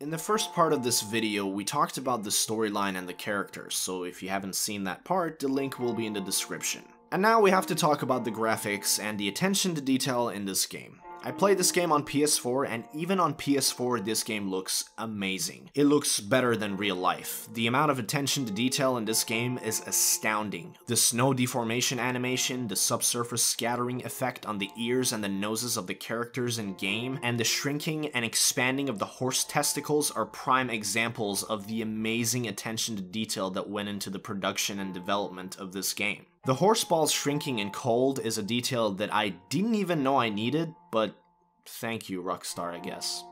In the first part of this video, we talked about the storyline and the characters, so if you haven't seen that part, the link will be in the description. And now we have to talk about the graphics and the attention to detail in this game. I played this game on PS4, and even on PS4 this game looks amazing. It looks better than real life. The amount of attention to detail in this game is astounding. The snow deformation animation, the subsurface scattering effect on the ears and the noses of the characters in game, and the shrinking and expanding of the horse testicles are prime examples of the amazing attention to detail that went into the production and development of this game. The horse balls shrinking in cold is a detail that I didn't even know I needed, but thank you, Rockstar, I guess.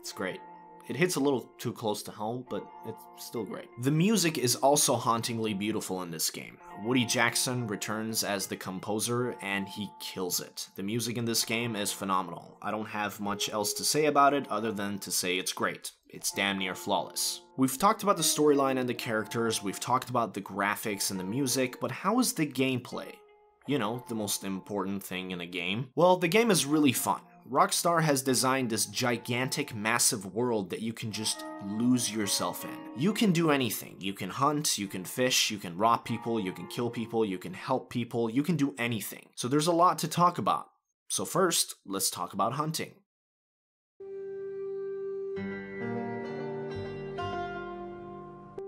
It's great. It hits a little too close to home, but it's still great. The music is also hauntingly beautiful in this game. Woody Jackson returns as the composer, and he kills it. The music in this game is phenomenal. I don't have much else to say about it other than to say it's great. It's damn near flawless. We've talked about the storyline and the characters, we've talked about the graphics and the music, but how is the gameplay? You know, the most important thing in a game. Well, the game is really fun. Rockstar has designed this gigantic, massive world that you can just lose yourself in. You can do anything. You can hunt, you can fish, you can rob people, you can kill people, you can help people, you can do anything. So there's a lot to talk about. So first, let's talk about hunting.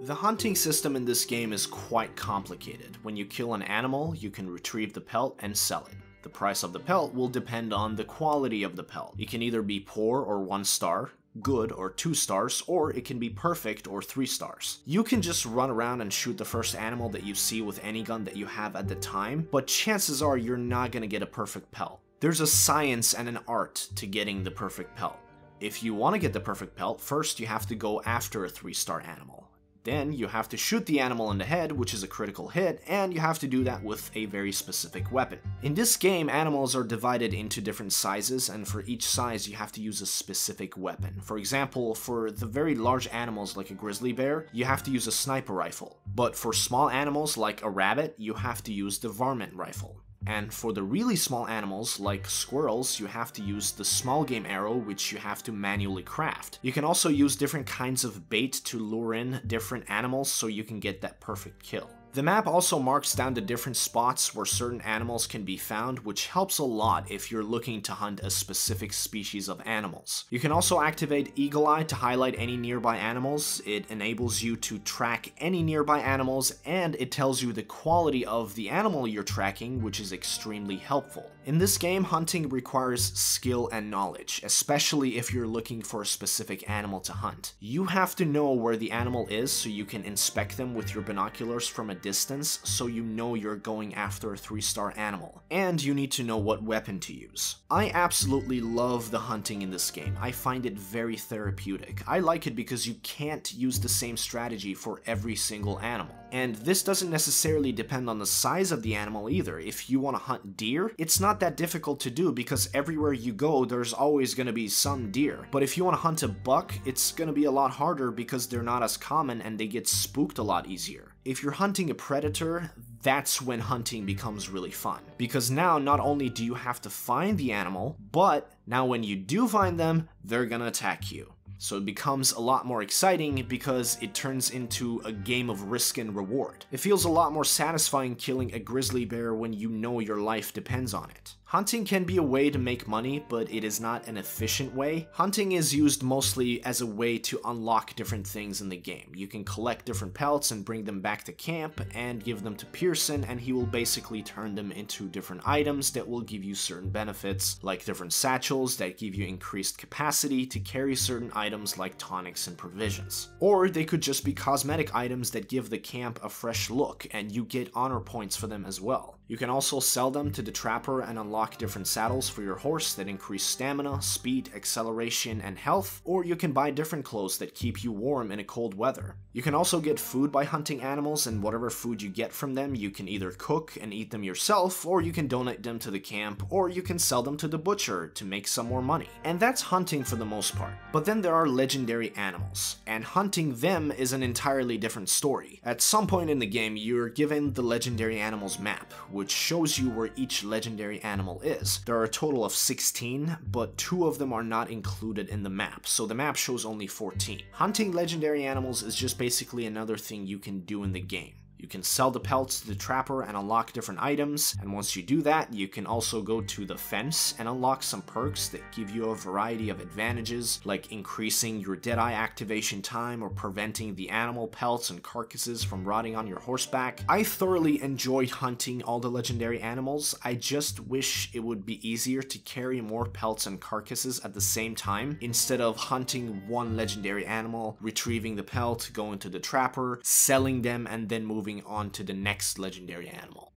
The hunting system in this game is quite complicated. When you kill an animal, you can retrieve the pelt and sell it. The price of the pelt will depend on the quality of the pelt. It can either be poor or 1 star, good or 2 stars, or it can be perfect or 3 stars. You can just run around and shoot the first animal that you see with any gun that you have at the time, but chances are you're not gonna get a perfect pelt. There's a science and an art to getting the perfect pelt. If you want to get the perfect pelt, first you have to go after a 3-star animal. Then you have to shoot the animal in the head, which is a critical hit, and you have to do that with a very specific weapon. In this game, animals are divided into different sizes, and for each size you have to use a specific weapon. For example, for the very large animals like a grizzly bear, you have to use a sniper rifle. But for small animals like a rabbit, you have to use the varmint rifle. And for the really small animals, like squirrels, you have to use the small game arrow, which you have to manually craft. You can also use different kinds of bait to lure in different animals so you can get that perfect kill. The map also marks down the different spots where certain animals can be found, which helps a lot if you're looking to hunt a specific species of animals. You can also activate Eagle Eye to highlight any nearby animals. It enables you to track any nearby animals, and it tells you the quality of the animal you're tracking, which is extremely helpful. In this game, hunting requires skill and knowledge, especially if you're looking for a specific animal to hunt. You have to know where the animal is so you can inspect them with your binoculars from a distance, so you know you're going after a 3-star animal, and you need to know what weapon to use. I absolutely love the hunting in this game. I find it very therapeutic. I like it because you can't use the same strategy for every single animal. And this doesn't necessarily depend on the size of the animal either. If you want to hunt deer, it's not that difficult to do because everywhere you go there's always going to be some deer. But if you want to hunt a buck, it's going to be a lot harder because they're not as common and they get spooked a lot easier. If you're hunting a predator, that's when hunting becomes really fun. Because now not only do you have to find the animal, but now when you do find them, they're gonna attack you. So it becomes a lot more exciting because it turns into a game of risk and reward. It feels a lot more satisfying killing a grizzly bear when you know your life depends on it. Hunting can be a way to make money, but it is not an efficient way. Hunting is used mostly as a way to unlock different things in the game. You can collect different pelts and bring them back to camp and give them to Pearson, and he will basically turn them into different items that will give you certain benefits, like different satchels that give you increased capacity to carry certain items like tonics and provisions. Or they could just be cosmetic items that give the camp a fresh look, and you get honor points for them as well. You can also sell them to the trapper and unlock different saddles for your horse that increase stamina, speed, acceleration, and health, or you can buy different clothes that keep you warm in a cold weather. You can also get food by hunting animals, and whatever food you get from them, you can either cook and eat them yourself, or you can donate them to the camp, or you can sell them to the butcher to make some more money. And that's hunting for the most part. But then there are legendary animals, and hunting them is an entirely different story. At some point in the game, you're given the legendary animals map, which shows you where each legendary animal is. There are a total of 16, but 2 of them are not included in the map, so the map shows only 14. Hunting legendary animals is just basically another thing you can do in the game. You can sell the pelts to the trapper and unlock different items, and once you do that, you can also go to the fence and unlock some perks that give you a variety of advantages, like increasing your Deadeye activation time or preventing the animal pelts and carcasses from rotting on your horseback. I thoroughly enjoyed hunting all the legendary animals. I just wish it would be easier to carry more pelts and carcasses at the same time, instead of hunting one legendary animal, retrieving the pelt, going to the trapper, selling them, and then moving on to the next legendary animal.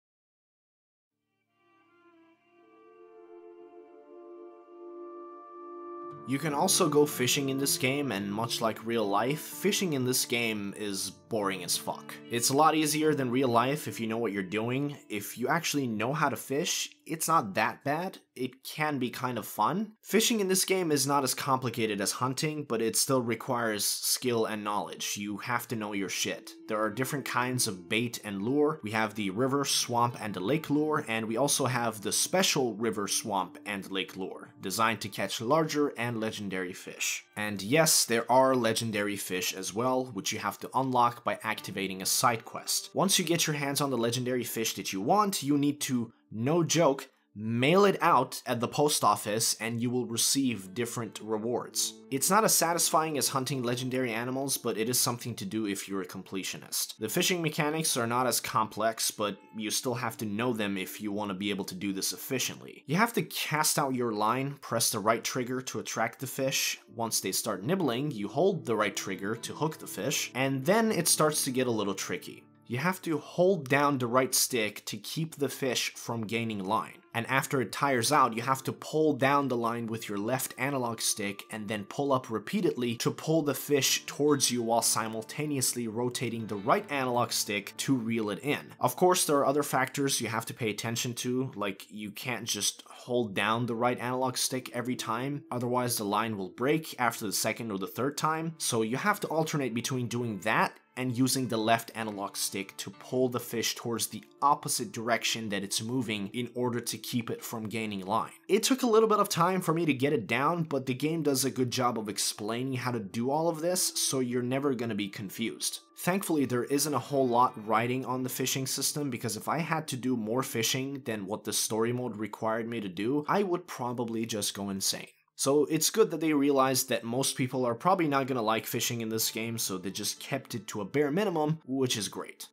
You can also go fishing in this game, and much like real life, fishing in this game is boring as fuck. It's a lot easier than real life if you know what you're doing. If you actually know how to fish, it's not that bad. It can be kind of fun. Fishing in this game is not as complicated as hunting, but it still requires skill and knowledge. You have to know your shit. There are different kinds of bait and lure. We have the river, swamp, and the lake lure, and we also have the special river, swamp, and lake lure, designed to catch larger and legendary fish. And yes, there are legendary fish as well, which you have to unlock by activating a side quest. Once you get your hands on the legendary fish that you want, you need to, no joke, mail it out at the post office and you will receive different rewards. It's not as satisfying as hunting legendary animals, but it is something to do if you're a completionist. The fishing mechanics are not as complex, but you still have to know them if you want to be able to do this efficiently. You have to cast out your line, press the right trigger to attract the fish. Once they start nibbling, you hold the right trigger to hook the fish, and then it starts to get a little tricky. You have to hold down the right stick to keep the fish from gaining line. And after it tires out, you have to pull down the line with your left analog stick and then pull up repeatedly to pull the fish towards you while simultaneously rotating the right analog stick to reel it in. Of course, there are other factors you have to pay attention to, like you can't just hold down the right analog stick every time, otherwise the line will break after the second or the third time, so you have to alternate between doing that and using the left analog stick to pull the fish towards the opposite direction that it's moving in order to keep it from gaining line. It took a little bit of time for me to get it down, but the game does a good job of explaining how to do all of this, so you're never gonna be confused. Thankfully, there isn't a whole lot riding on the fishing system, because if I had to do more fishing than what the story mode required me to do, I would probably just go insane. So it's good that they realized that most people are probably not gonna like fishing in this game, so they just kept it to a bare minimum, which is great.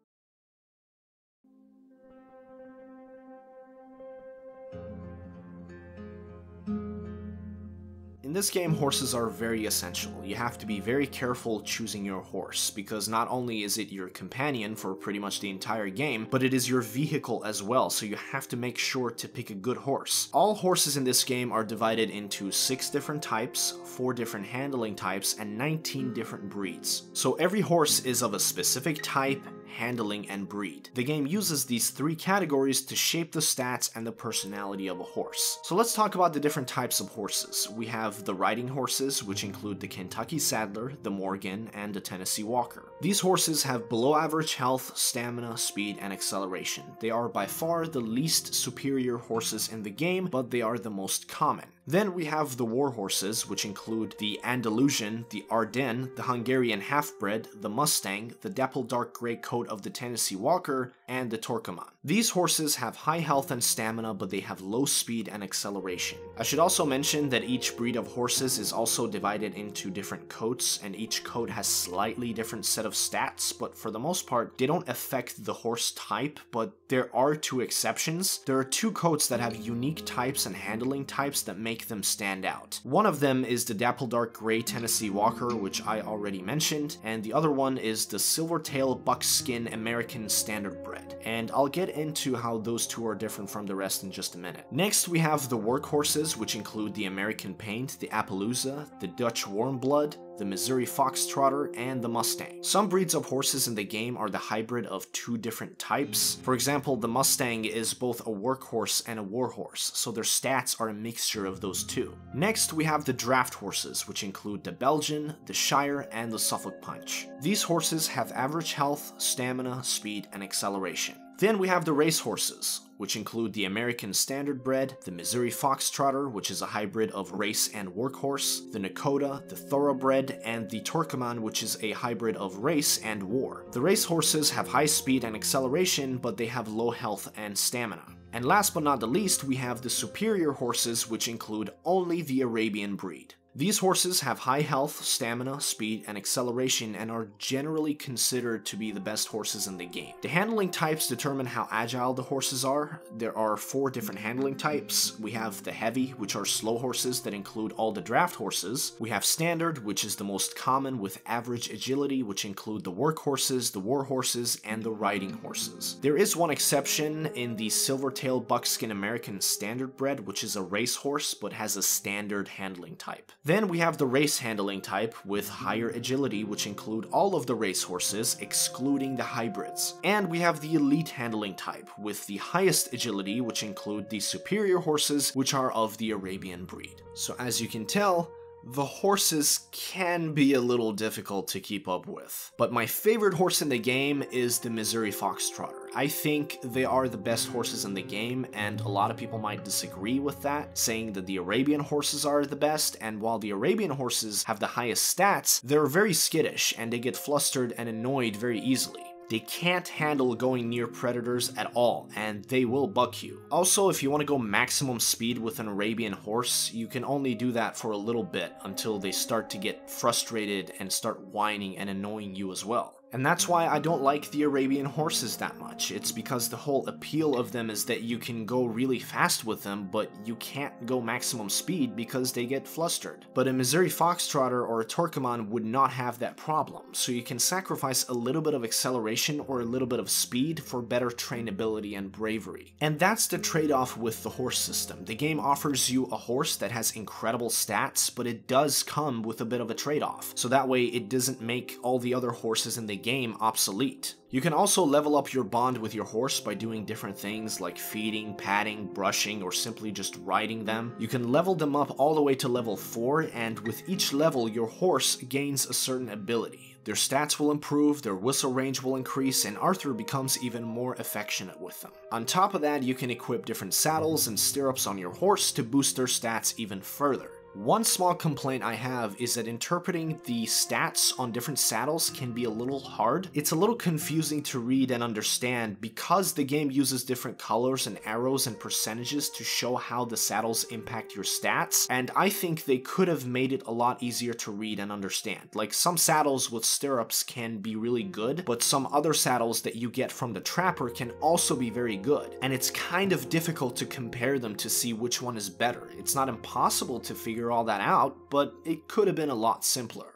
In this game, horses are very essential. You have to be very careful choosing your horse, because not only is it your companion for pretty much the entire game, but it is your vehicle as well, so you have to make sure to pick a good horse. All horses in this game are divided into 6 different types, 4 different handling types, and 19 different breeds. So every horse is of a specific type, handling, and breed. The game uses these 3 categories to shape the stats and the personality of a horse. So let's talk about the different types of horses. We have the riding horses, which include the Kentucky Saddler, the Morgan, and the Tennessee Walker. These horses have below average health, stamina, speed, and acceleration. They are by far the least superior horses in the game, but they are the most common. Then we have the war horses, which include the Andalusian, the Ardennes, the Hungarian half-bred, the Mustang, the dappled dark gray coat of the Tennessee Walker, and the Torqueman. These horses have high health and stamina, but they have low speed and acceleration. I should also mention that each breed of horses is also divided into different coats, and each coat has slightly different set of stats, but for the most part, they don't affect the horse type, but there are 2 exceptions. There are 2 coats that have unique types and handling types that make them stand out. One of them is the dapple dark gray Tennessee Walker, which I already mentioned, and the other one is the Silvertail Buckskin American Standardbred, and I'll get into how those 2 are different from the rest in just a minute. Next we have the workhorses, which include the American Paint, the Appaloosa, the Dutch Warmblood, the Missouri Foxtrotter, and the Mustang. Some breeds of horses in the game are the hybrid of 2 different types. For example, the Mustang is both a workhorse and a warhorse, so their stats are a mixture of those 2. Next, we have the draft horses, which include the Belgian, the Shire, and the Suffolk Punch. These horses have average health, stamina, speed, and acceleration. Then we have the racehorses, which include the American Standardbred, the Missouri Foxtrotter, which is a hybrid of race and workhorse, the Nakota, the Thoroughbred, and the Turkoman, which is a hybrid of race and war. The racehorses have high speed and acceleration, but they have low health and stamina. And last but not the least, we have the superior horses, which include only the Arabian breed. These horses have high health, stamina, speed, and acceleration, and are generally considered to be the best horses in the game. The handling types determine how agile the horses are. There are 4 different handling types. We have the heavy, which are slow horses that include all the draft horses. We have standard, which is the most common, with average agility, which include the workhorses, the war horses, and the riding horses. There is one exception in the Silvertail Buckskin American Standardbred, which is a racehorse but has a standard handling type. Then we have the race handling type with higher agility, which include all of the race horses, excluding the hybrids. And we have the elite handling type with the highest agility, which include the superior horses, which are of the Arabian breed. So as you can tell, the horses can be a little difficult to keep up with. But my favorite horse in the game is the Missouri Foxtrotter. I think they are the best horses in the game, and a lot of people might disagree with that, saying that the Arabian horses are the best, and while the Arabian horses have the highest stats, they're very skittish, and they get flustered and annoyed very easily. They can't handle going near predators at all, and they will buck you. Also, if you want to go maximum speed with an Arabian horse, you can only do that for a little bit until they start to get frustrated and start whining and annoying you as well. And that's why I don't like the Arabian horses that much. It's because the whole appeal of them is that you can go really fast with them, but you can't go maximum speed because they get flustered. But a Missouri Foxtrotter or a Turkoman would not have that problem, so you can sacrifice a little bit of acceleration or a little bit of speed for better trainability and bravery. And that's the trade-off with the horse system. The game offers you a horse that has incredible stats, but it does come with a bit of a trade-off, so that way it doesn't make all the other horses in the game obsolete. You can also level up your bond with your horse by doing different things like feeding, patting, brushing, or simply just riding them. You can level them up all the way to level 4, and with each level your horse gains a certain ability. Their stats will improve, their whistle range will increase, and Arthur becomes even more affectionate with them. On top of that, you can equip different saddles and stirrups on your horse to boost their stats even further. One small complaint I have is that interpreting the stats on different saddles can be a little hard. It's a little confusing to read and understand because the game uses different colors and arrows and percentages to show how the saddles impact your stats, and I think they could have made it a lot easier to read and understand. Like, some saddles with stirrups can be really good, but some other saddles that you get from the trapper can also be very good, and it's kind of difficult to compare them to see which one is better. It's not impossible to figure all that out, but it could have been a lot simpler.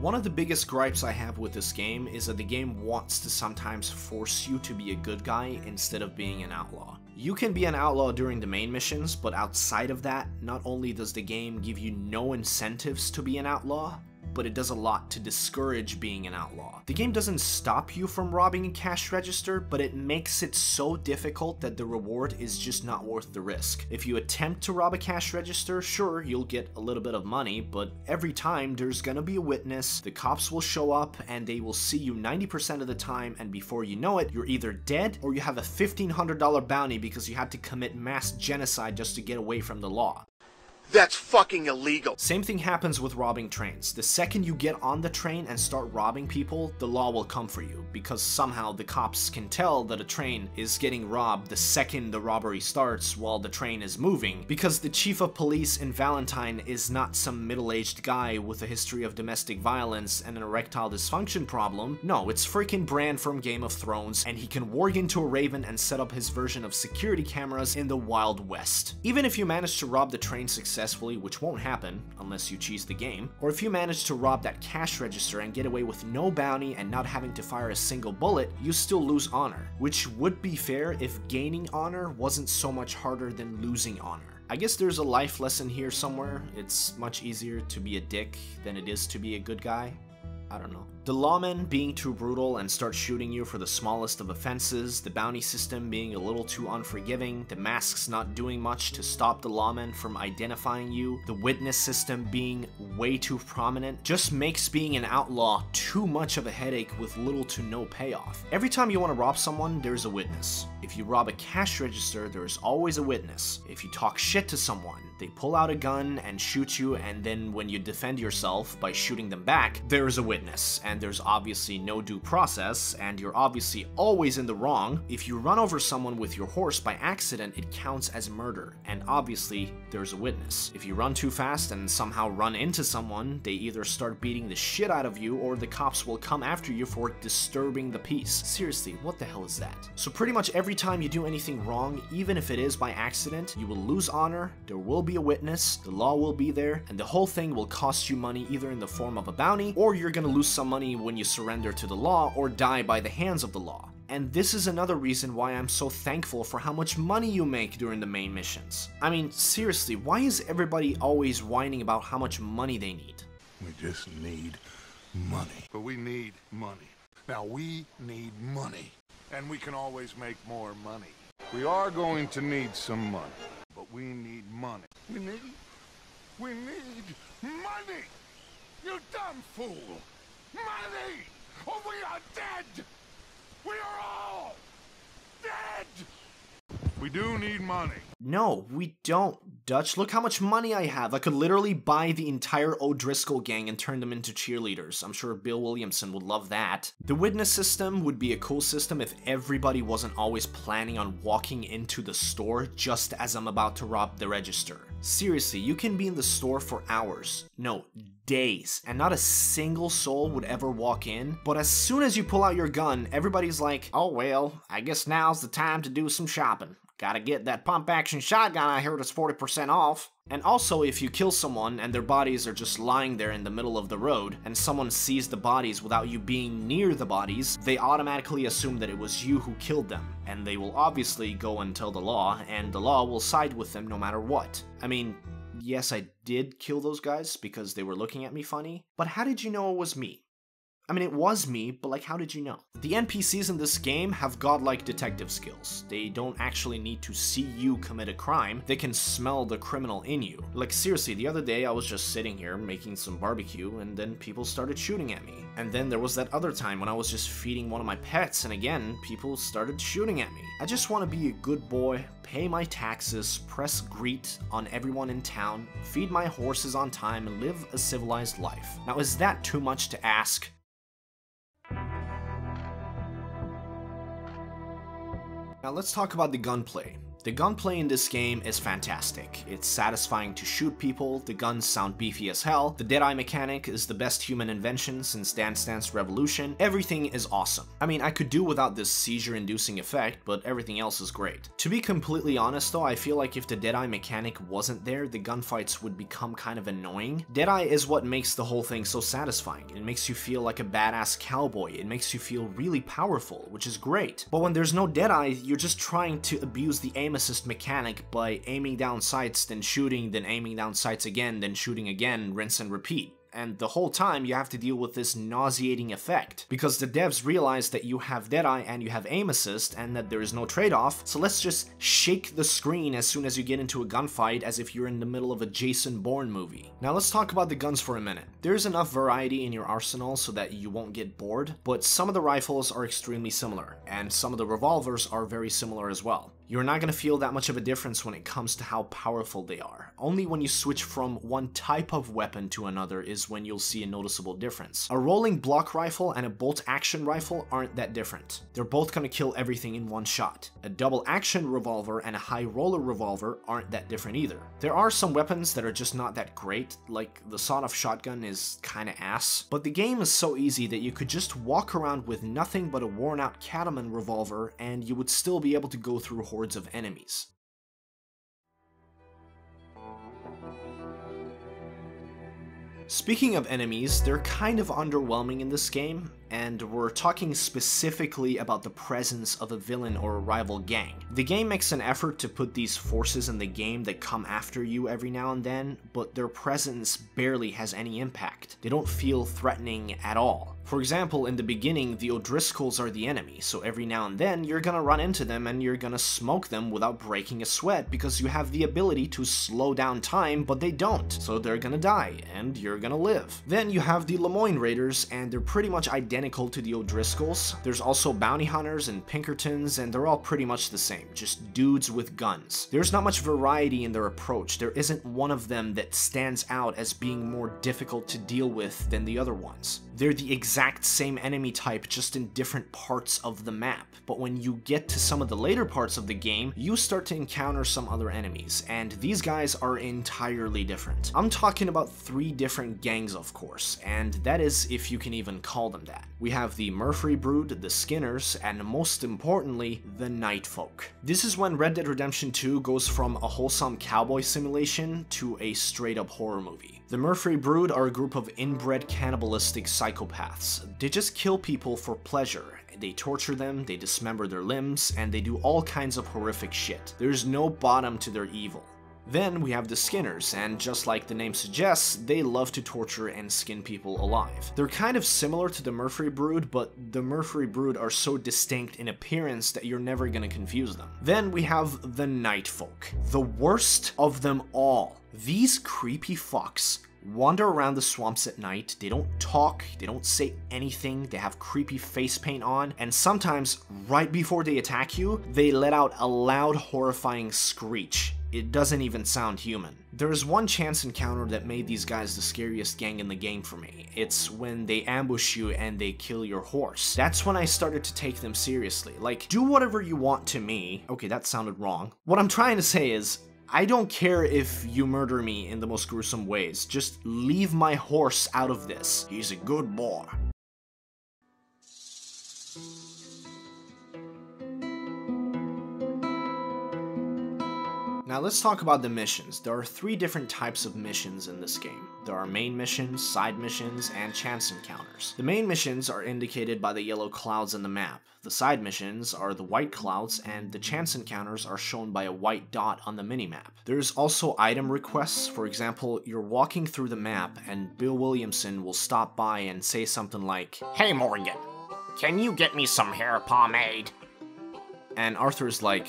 One of the biggest gripes I have with this game is that the game wants to sometimes force you to be a good guy instead of being an outlaw. You can be an outlaw during the main missions, but outside of that, not only does the game give you no incentives to be an outlaw, but it does a lot to discourage being an outlaw. The game doesn't stop you from robbing a cash register, but it makes it so difficult that the reward is just not worth the risk. If you attempt to rob a cash register, sure, you'll get a little bit of money, but every time there's gonna be a witness, the cops will show up, and they will see you 90% of the time, and before you know it, you're either dead or you have a $1,500 bounty because you had to commit mass genocide just to get away from the law. That's fucking illegal. Same thing happens with robbing trains. The second you get on the train and start robbing people, the law will come for you because somehow the cops can tell that a train is getting robbed the second the robbery starts while the train is moving, because the chief of police in Valentine is not some middle-aged guy with a history of domestic violence and an erectile dysfunction problem. No, it's freaking Bran from Game of Thrones, and he can warg into a raven and set up his version of security cameras in the Wild West. Even if you manage to rob the train successfully, which won't happen unless you cheese the game, or if you manage to rob that cash register and get away with no bounty and not having to fire a single bullet, you still lose honor, which would be fair if gaining honor wasn't so much harder than losing honor. I guess there's a life lesson here somewhere. It's much easier to be a dick than it is to be a good guy. I don't know. The lawmen being too brutal and start shooting you for the smallest of offenses, the bounty system being a little too unforgiving, the masks not doing much to stop the lawmen from identifying you, the witness system being way too prominent, just makes being an outlaw too much of a headache with little to no payoff. Every time you want to rob someone, there's a witness. If you rob a cash register, there's always a witness. If you talk shit to someone, they pull out a gun and shoot you, and then when you defend yourself by shooting them back, there's a witness, and there's obviously no due process, and you're obviously always in the wrong. If you run over someone with your horse by accident, it counts as murder, and obviously there's a witness. If you run too fast and somehow run into someone, they either start beating the shit out of you or the cops will come after you for disturbing the peace. Seriously, what the hell is that? So pretty much every time you do anything wrong, even if it is by accident, you will lose honor, there will be a witness, the law will be there, and the whole thing will cost you money either in the form of a bounty, or you're gonna lose some money when you surrender to the law or die by the hands of the law. And this is another reason why I'm so thankful for how much money you make during the main missions. I mean, seriously, why is everybody always whining about how much money they need? We just need money. But we need money. Now we need money. And we can always make more money. We are going to need some money. But we need money. We need money! You dumb fool! Money! Or we are dead! We are all dead! We do need money. No, we don't, Dutch. Look how much money I have. I could literally buy the entire O'Driscoll gang and turn them into cheerleaders. I'm sure Bill Williamson would love that. The witness system would be a cool system if everybody wasn't always planning on walking into the store just as I'm about to rob the register. Seriously, you can be in the store for hours. No, days, and not a single soul would ever walk in, but as soon as you pull out your gun, everybody's like, oh well, I guess now's the time to do some shopping. Gotta get that pump-action shotgun I heard is 40% off. And also, if you kill someone and their bodies are just lying there in the middle of the road, and someone sees the bodies without you being near the bodies, they automatically assume that it was you who killed them, and they will obviously go and tell the law, and the law will side with them no matter what. I mean, yes, I did kill those guys because they were looking at me funny, but how did you know it was me? I mean, it was me, but like, how did you know? The NPCs in this game have godlike detective skills. They don't actually need to see you commit a crime, they can smell the criminal in you. Like, seriously, the other day I was just sitting here making some barbecue and then people started shooting at me. And then there was that other time when I was just feeding one of my pets and again, people started shooting at me. I just want to be a good boy, pay my taxes, press greet on everyone in town, feed my horses on time, and live a civilized life. Now, is that too much to ask? Now let's talk about the gunplay. The gunplay in this game is fantastic. It's satisfying to shoot people, the guns sound beefy as hell, the Deadeye mechanic is the best human invention since Dance Dance Revolution, everything is awesome. I mean, I could do without this seizure-inducing effect, but everything else is great. To be completely honest though, I feel like if the Deadeye mechanic wasn't there, the gunfights would become kind of annoying. Deadeye is what makes the whole thing so satisfying. It makes you feel like a badass cowboy, it makes you feel really powerful, which is great. But when there's no Deadeye, you're just trying to abuse the aim assist mechanic by aiming down sights, then aiming down sights again, then shooting again, rinse and repeat. And the whole time you have to deal with this nauseating effect, because the devs realize that you have Deadeye and you have aim assist and that there is no trade-off, so let's just shake the screen as soon as you get into a gunfight as if you're in the middle of a Jason Bourne movie. Now let's talk about the guns for a minute. There's enough variety in your arsenal so that you won't get bored, but some of the rifles are extremely similar, and some of the revolvers are very similar as well. You're not going to feel that much of a difference when it comes to how powerful they are. Only when you switch from one type of weapon to another is when you'll see a noticeable difference. A rolling block rifle and a bolt action rifle aren't that different. They're both going to kill everything in one shot. A double action revolver and a high roller revolver aren't that different either. There are some weapons that are just not that great, like the sawed-off shotgun is kinda ass, but the game is so easy that you could just walk around with nothing but a worn-out cattleman revolver and you would still be able to go through hordes of enemies. Speaking of enemies, they're kind of underwhelming in this game, and we're talking specifically about the presence of a villain or a rival gang. The game makes an effort to put these forces in the game that come after you every now and then, but their presence barely has any impact. They don't feel threatening at all. For example, in the beginning, the O'Driscolls are the enemy, so every now and then you're gonna run into them and you're gonna smoke them without breaking a sweat because you have the ability to slow down time, but they don't, so they're gonna die, and you're gonna live. Then you have the Lemoyne Raiders, and they're pretty much identical to the O'Driscolls. There's also bounty hunters and Pinkertons, and they're all pretty much the same, just dudes with guns. There's not much variety in their approach. There isn't one of them that stands out as being more difficult to deal with than the other ones. They're the exact same enemy type, just in different parts of the map, but when you get to some of the later parts of the game, you start to encounter some other enemies, and these guys are entirely different. I'm talking about three different gangs, of course, and that is if you can even call them that. We have the Murfree Brood, the Skinners, and most importantly, the Night Folk. This is when Red Dead Redemption 2 goes from a wholesome cowboy simulation to a straight-up horror movie. The Murfree Brood are a group of inbred cannibalistic psychopaths. They just kill people for pleasure. They torture them, they dismember their limbs, and they do all kinds of horrific shit. There's no bottom to their evil. Then we have the Skinners, and just like the name suggests, they love to torture and skin people alive. They're kind of similar to the Murfree Brood, but the Murfree Brood are so distinct in appearance that you're never gonna confuse them. Then we have the Night Folk, the worst of them all. These creepy fucks wander around the swamps at night. They don't talk, they don't say anything, they have creepy face paint on, and sometimes, right before they attack you, they let out a loud, horrifying screech. It doesn't even sound human. There is one chance encounter that made these guys the scariest gang in the game for me. It's when they ambush you and they kill your horse. That's when I started to take them seriously. Like, do whatever you want to me. Okay, that sounded wrong. What I'm trying to say is, I don't care if you murder me in the most gruesome ways. Just leave my horse out of this. He's a good boy. Now let's talk about the missions. There are three different types of missions in this game. There are main missions, side missions, and chance encounters. The main missions are indicated by the yellow clouds on the map. The side missions are the white clouds, and the chance encounters are shown by a white dot on the minimap. There's also item requests. For example, you're walking through the map and Bill Williamson will stop by and say something like, "Hey Morgan, can you get me some hair pomade?" And Arthur's like,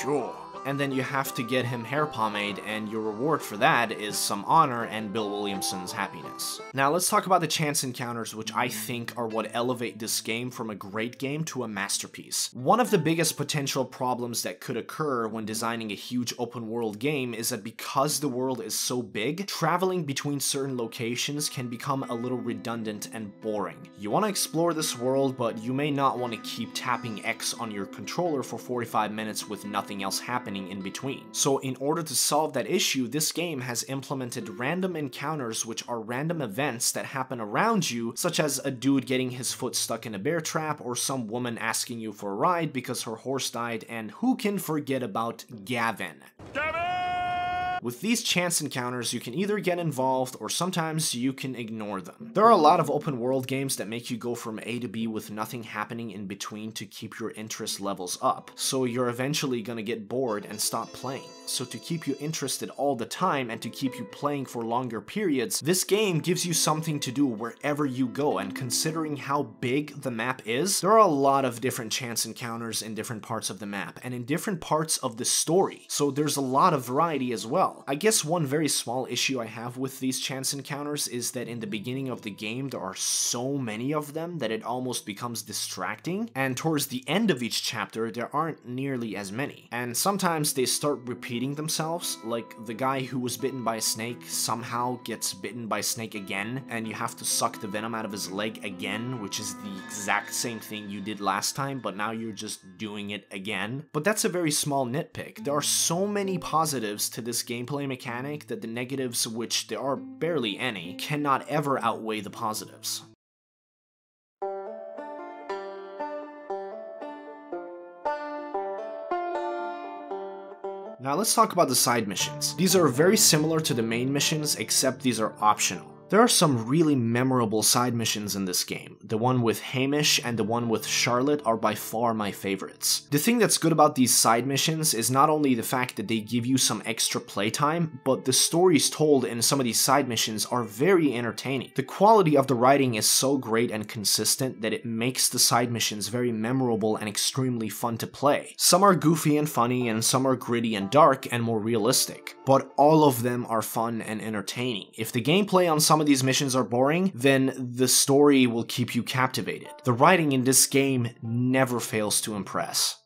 "Sure." And then you have to get him hair pomade, and your reward for that is some honor and Bill Williamson's happiness. Now let's talk about the chance encounters, which I think are what elevate this game from a great game to a masterpiece. One of the biggest potential problems that could occur when designing a huge open world game is that because the world is so big, traveling between certain locations can become a little redundant and boring. You want to explore this world, but you may not want to keep tapping X on your controller for 45 minutes with nothing else happening in between. So in order to solve that issue, this game has implemented random encounters, which are random events that happen around you, such as a dude getting his foot stuck in a bear trap or some woman asking you for a ride because her horse died, and who can forget about Gavin? With these chance encounters, you can either get involved or sometimes you can ignore them. There are a lot of open world games that make you go from A to B with nothing happening in between to keep your interest levels up, so you're eventually gonna get bored and stop playing. So to keep you interested all the time and to keep you playing for longer periods, this game gives you something to do wherever you go, and considering how big the map is, there are a lot of different chance encounters in different parts of the map and in different parts of the story, so there's a lot of variety as well. I guess one very small issue I have with these chance encounters is that in the beginning of the game there are so many of them that it almost becomes distracting, and towards the end of each chapter there aren't nearly as many. And sometimes they start repeating themselves, like the guy who was bitten by a snake somehow gets bitten by a snake again, and you have to suck the venom out of his leg again, which is the exact same thing you did last time, but now you're just doing it again. But that's a very small nitpick. There are so many positives to this gameplay mechanic that the negatives, which there are barely any, cannot ever outweigh the positives. Now let's talk about the side missions. These are very similar to the main missions, except these are optional. There are some really memorable side missions in this game. The one with Hamish and the one with Charlotte are by far my favorites. The thing that's good about these side missions is not only the fact that they give you some extra playtime, but the stories told in some of these side missions are very entertaining. The quality of the writing is so great and consistent that it makes the side missions very memorable and extremely fun to play. Some are goofy and funny, and some are gritty and dark and more realistic, but all of them are fun and entertaining. If the gameplay on some of these missions are boring, then the story will keep you captivated. The writing in this game never fails to impress.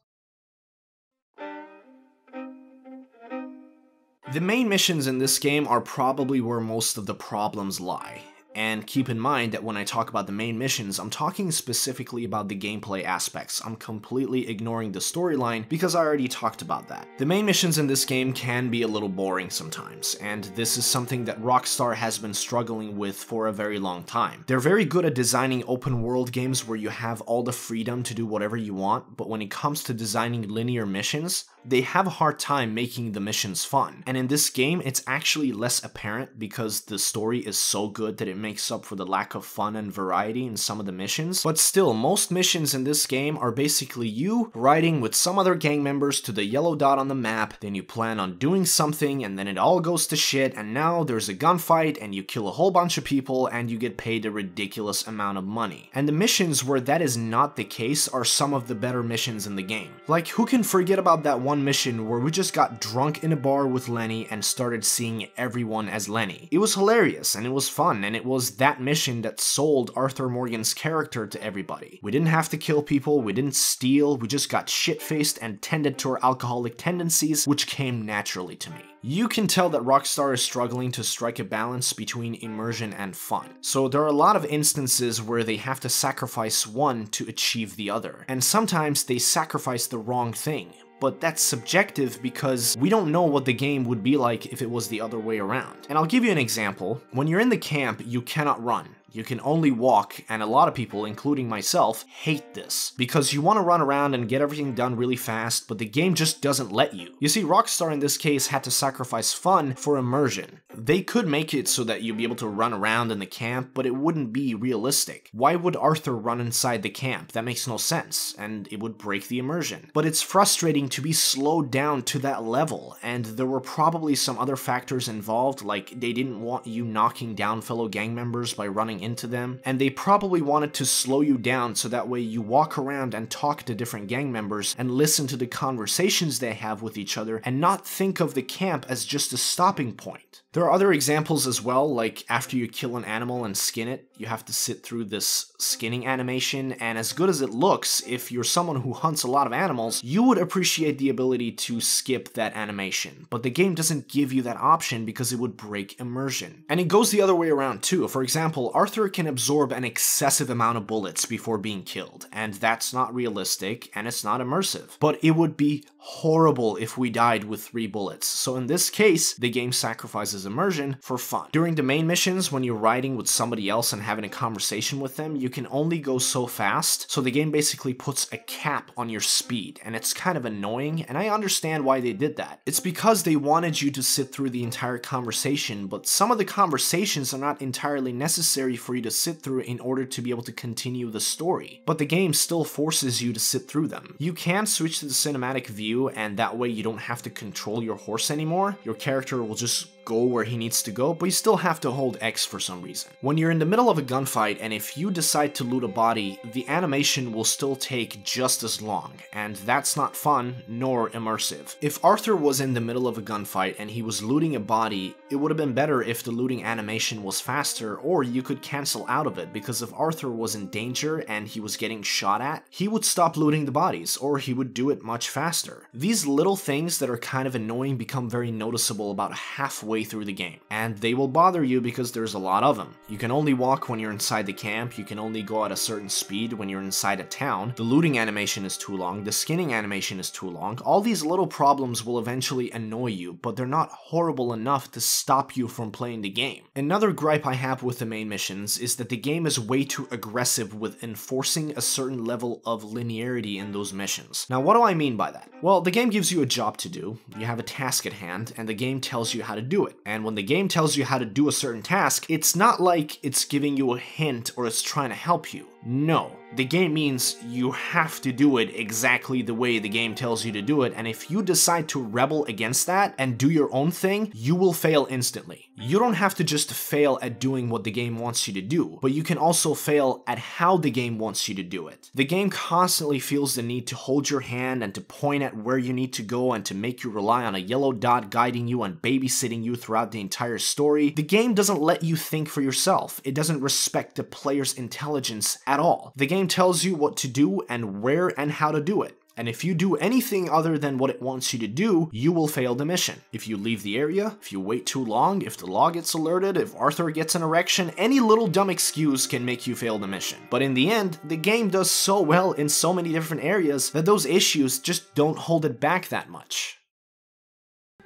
The main missions in this game are probably where most of the problems lie. And keep in mind that when I talk about the main missions, I'm talking specifically about the gameplay aspects. I'm completely ignoring the storyline because I already talked about that. The main missions in this game can be a little boring sometimes, and this is something that Rockstar has been struggling with for a very long time. They're very good at designing open world games where you have all the freedom to do whatever you want, but when it comes to designing linear missions, they have a hard time making the missions fun. And in this game, it's actually less apparent because the story is so good that it makes up for the lack of fun and variety in some of the missions. But still, most missions in this game are basically you riding with some other gang members to the yellow dot on the map, then you plan on doing something, and then it all goes to shit, and now there's a gunfight, and you kill a whole bunch of people, and you get paid a ridiculous amount of money. And the missions where that is not the case are some of the better missions in the game. Like, who can forget about that one mission where we just got drunk in a bar with Lenny and started seeing everyone as Lenny? It was hilarious, and it was fun, and it was that mission that sold Arthur Morgan's character to everybody. We didn't have to kill people, we didn't steal, we just got shit-faced and tended to our alcoholic tendencies, which came naturally to me. You can tell that Rockstar is struggling to strike a balance between immersion and fun. So there are a lot of instances where they have to sacrifice one to achieve the other. And sometimes they sacrifice the wrong thing. But that's subjective because we don't know what the game would be like if it was the other way around. And I'll give you an example. When you're in the camp, you cannot run. You can only walk, and a lot of people, including myself, hate this, because you want to run around and get everything done really fast, but the game just doesn't let you. You see, Rockstar in this case had to sacrifice fun for immersion. They could make it so that you'd be able to run around in the camp, but it wouldn't be realistic. Why would Arthur run inside the camp? That makes no sense, and it would break the immersion. But it's frustrating to be slowed down to that level, and there were probably some other factors involved, like they didn't want you knocking down fellow gang members by running into them, and they probably wanted to slow you down so that way you walk around and talk to different gang members and listen to the conversations they have with each other and not think of the camp as just a stopping point. There are other examples as well, like after you kill an animal and skin it, you have to sit through this skinning animation, and as good as it looks, if you're someone who hunts a lot of animals, you would appreciate the ability to skip that animation, but the game doesn't give you that option because it would break immersion. And it goes the other way around too. For example, Arthur can absorb an excessive amount of bullets before being killed, and that's not realistic, and it's not immersive. But it would be horrible if we died with 3 bullets, so in this case, the game sacrifices immersion for fun. During the main missions, when you're riding with somebody else and having a conversation with them, you can only go so fast, so the game basically puts a cap on your speed, and it's kind of annoying, and I understand why they did that. It's because they wanted you to sit through the entire conversation, but some of the conversations are not entirely necessary for you to sit through in order to be able to continue the story, but the game still forces you to sit through them. You can switch to the cinematic view, and that way you don't have to control your horse anymore. Your character will just go where he needs to go, but you still have to hold X for some reason. When you're in the middle of a gunfight, and if you decide to loot a body, the animation will still take just as long, and that's not fun nor immersive. If Arthur was in the middle of a gunfight and he was looting a body, it would have been better if the looting animation was faster, or you could cancel out of it, because if Arthur was in danger and he was getting shot at, he would stop looting the bodies, or he would do it much faster. These little things that are kind of annoying become very noticeable about halfway through the game, and they will bother you because there's a lot of them. You can only walk when you're inside the camp, you can only go at a certain speed when you're inside a town, the looting animation is too long, the skinning animation is too long. All these little problems will eventually annoy you, but they're not horrible enough to stop you from playing the game. Another gripe I have with the main missions is that the game is way too aggressive with enforcing a certain level of linearity in those missions. Now, what do I mean by that? Well, the game gives you a job to do, you have a task at hand, and the game tells you how to do do it. And when the game tells you how to do a certain task, it's not like it's giving you a hint or it's trying to help you. No, the game means you have to do it exactly the way the game tells you to do it, and if you decide to rebel against that and do your own thing, you will fail instantly. You don't have to just fail at doing what the game wants you to do, but you can also fail at how the game wants you to do it. The game constantly feels the need to hold your hand and to point at where you need to go and to make you rely on a yellow dot guiding you and babysitting you throughout the entire story. The game doesn't let you think for yourself. It doesn't respect the player's intelligence at all. The game tells you what to do and where and how to do it. And if you do anything other than what it wants you to do, you will fail the mission. If you leave the area, if you wait too long, if the law gets alerted, if Arthur gets an erection, any little dumb excuse can make you fail the mission. But in the end, the game does so well in so many different areas that those issues just don't hold it back that much.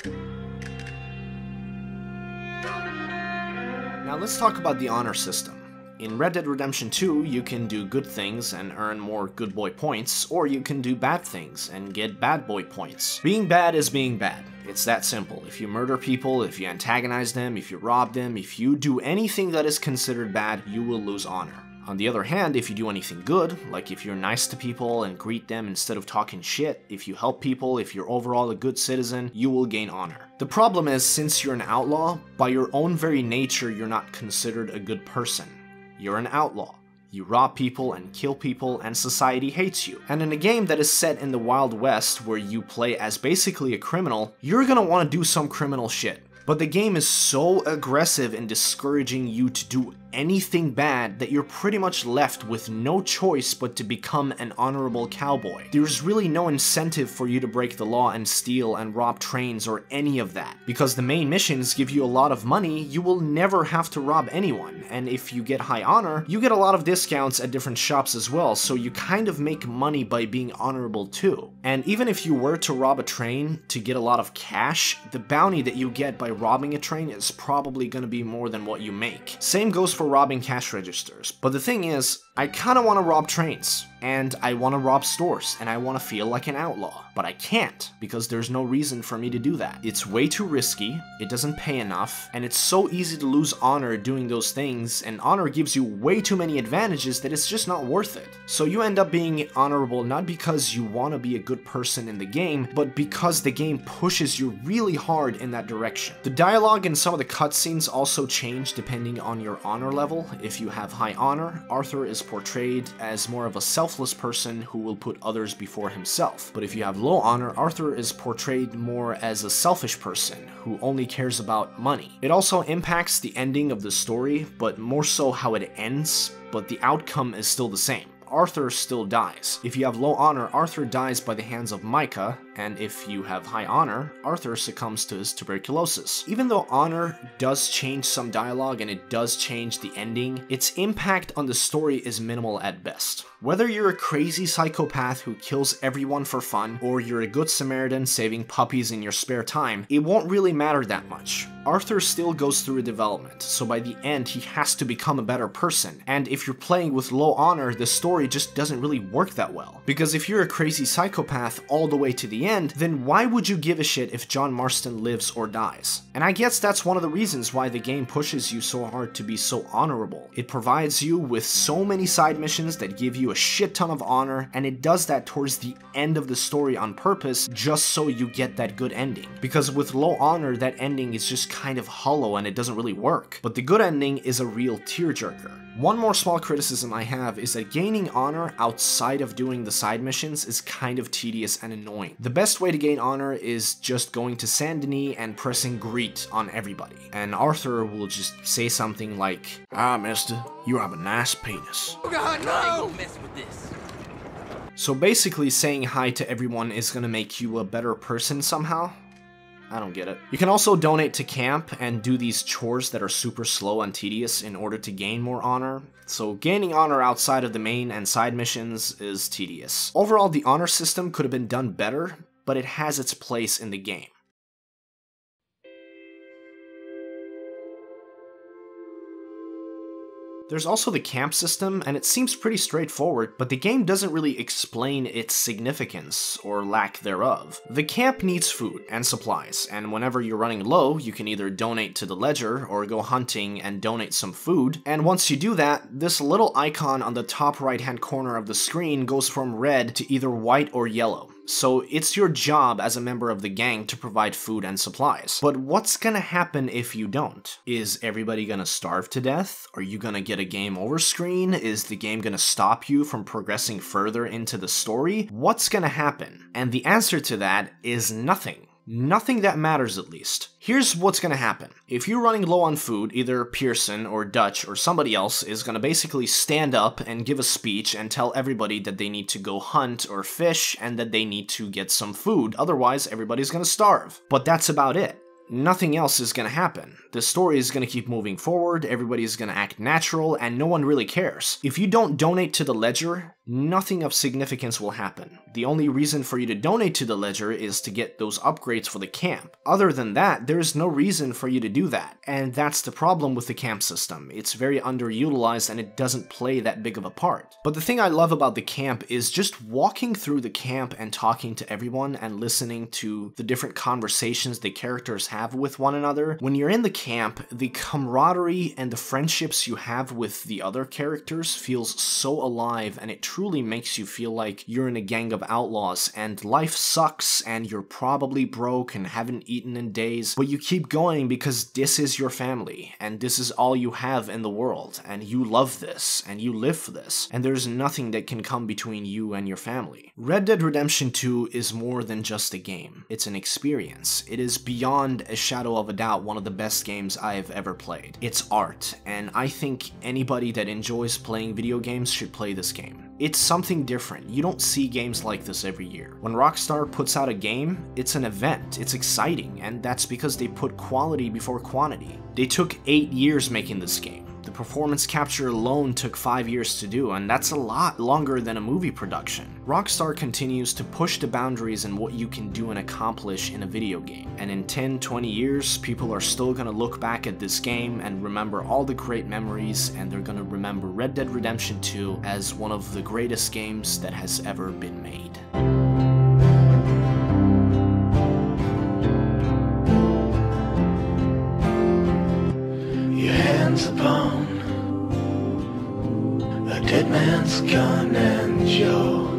Now let's talk about the honor system. In Red Dead Redemption 2, you can do good things and earn more good boy points, or you can do bad things and get bad boy points. Being bad is being bad. It's that simple. If you murder people, if you antagonize them, if you rob them, if you do anything that is considered bad, you will lose honor. On the other hand, if you do anything good, like if you're nice to people and greet them instead of talking shit, if you help people, if you're overall a good citizen, you will gain honor. The problem is, since you're an outlaw, by your own very nature, you're not considered a good person. You're an outlaw. You rob people and kill people and society hates you. And in a game that is set in the Wild West where you play as basically a criminal, you're gonna want to do some criminal shit. But the game is so aggressive in discouraging you to do anything bad that you're pretty much left with no choice but to become an honorable cowboy. There's really no incentive for you to break the law and steal and rob trains or any of that. Because the main missions give you a lot of money, you will never have to rob anyone, and if you get high honor, you get a lot of discounts at different shops as well, so you kind of make money by being honorable too. And even if you were to rob a train to get a lot of cash, the bounty that you get by robbing a train is probably going to be more than what you make. Same goes for robbing cash registers. But the thing is, I kinda wanna rob trains, and I wanna rob stores, and I wanna feel like an outlaw. But I can't, because there's no reason for me to do that. It's way too risky, it doesn't pay enough, and it's so easy to lose honor doing those things, and honor gives you way too many advantages that it's just not worth it. So you end up being honorable not because you wanna be a good person in the game, but because the game pushes you really hard in that direction. The dialogue and some of the cutscenes also change depending on your honor level. If you have high honor, Arthur is portrayed as more of a selfless person who will put others before himself. But if you have low honor, Arthur is portrayed more as a selfish person who only cares about money. It also impacts the ending of the story, but more so how it ends, but the outcome is still the same. Arthur still dies. If you have low honor, Arthur dies by the hands of Micah, and if you have high honor, Arthur succumbs to his tuberculosis. Even though honor does change some dialogue and it does change the ending, its impact on the story is minimal at best. Whether you're a crazy psychopath who kills everyone for fun, or you're a good Samaritan saving puppies in your spare time, it won't really matter that much. Arthur still goes through a development, so by the end he has to become a better person, and if you're playing with low honor, the story just doesn't really work that well. Because if you're a crazy psychopath all the way to the end, then why would you give a shit if John Marston lives or dies? And I guess that's one of the reasons why the game pushes you so hard to be so honorable. It provides you with so many side missions that give you a shit ton of honor, and it does that towards the end of the story on purpose just so you get that good ending. Because with low honor, that ending is just kind of hollow and it doesn't really work. But the good ending is a real tearjerker. One more small criticism I have is that gaining honor outside of doing the side missions is kind of tedious and annoying. The best way to gain honor is just going to Saint Denis and pressing greet on everybody. And Arthur will just say something like, "Ah, mister, you have a nice penis." Oh God, no! Don't mess with this. So basically saying hi to everyone is gonna make you a better person somehow? I don't get it. You can also donate to camp and do these chores that are super slow and tedious in order to gain more honor. So gaining honor outside of the main and side missions is tedious. Overall, the honor system could have been done better, but it has its place in the game. There's also the camp system, and it seems pretty straightforward, but the game doesn't really explain its significance, or lack thereof. The camp needs food and supplies, and whenever you're running low, you can either donate to the ledger, or go hunting and donate some food, and once you do that, this little icon on the top right-hand corner of the screen goes from red to either white or yellow. So it's your job as a member of the gang to provide food and supplies. But what's gonna happen if you don't? Is everybody gonna starve to death? Are you gonna get a game over screen? Is the game gonna stop you from progressing further into the story? What's gonna happen? And the answer to that is nothing. Nothing that matters, at least. Here's what's gonna happen. If you're running low on food, either Pearson or Dutch or somebody else is gonna basically stand up and give a speech and tell everybody that they need to go hunt or fish and that they need to get some food, otherwise everybody's gonna starve. But that's about it. Nothing else is gonna happen. The story is gonna keep moving forward, everybody's gonna act natural, and no one really cares. If you don't donate to the ledger, nothing of significance will happen. The only reason for you to donate to the ledger is to get those upgrades for the camp. Other than that, there is no reason for you to do that. And that's the problem with the camp system. It's very underutilized and it doesn't play that big of a part. But the thing I love about the camp is just walking through the camp and talking to everyone and listening to the different conversations the characters have with one another. When you're in the camp, the camaraderie and the friendships you have with the other characters feels so alive, and it truly makes you feel like you're in a gang of outlaws and life sucks and you're probably broke and haven't eaten in days, but you keep going because this is your family and this is all you have in the world and you love this and you live for this and there's nothing that can come between you and your family. Red Dead Redemption 2 is more than just a game. It's an experience. It is beyond a shadow of a doubt one of the best games I have ever played. It's art, and I think anybody that enjoys playing video games should play this game. It's something different. You don't see games like this every year. When Rockstar puts out a game, it's an event, it's exciting, and that's because they put quality before quantity. They took 8 years making this game. The performance capture alone took 5 years to do, and that's a lot longer than a movie production. Rockstar continues to push the boundaries in what you can do and accomplish in a video game. And in 10, 20 years, people are still gonna look back at this game and remember all the great memories, and they're gonna remember Red Dead Redemption 2 as one of the greatest games that has ever been made. Upon a dead man's gun, and you're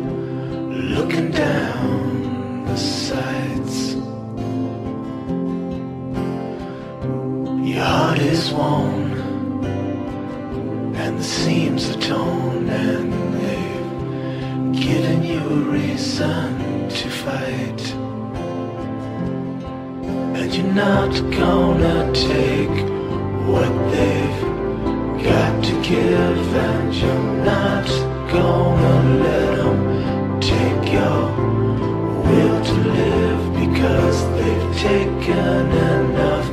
looking down the sights. Your heart is worn, and the seams are torn, and they've given you a reason to fight, and you're not gonna take what they've got to give, and you're not gonna let them take your will to live, because they've taken enough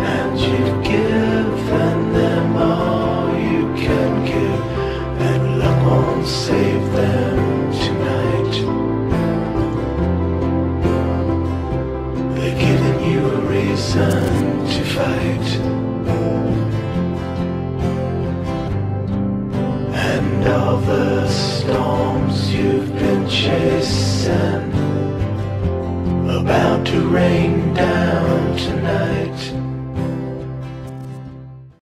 and you've given them all you can give, and luck won't save them tonight. They're giving you a reason to fight. And all the storms you've been chasing, about to rain down.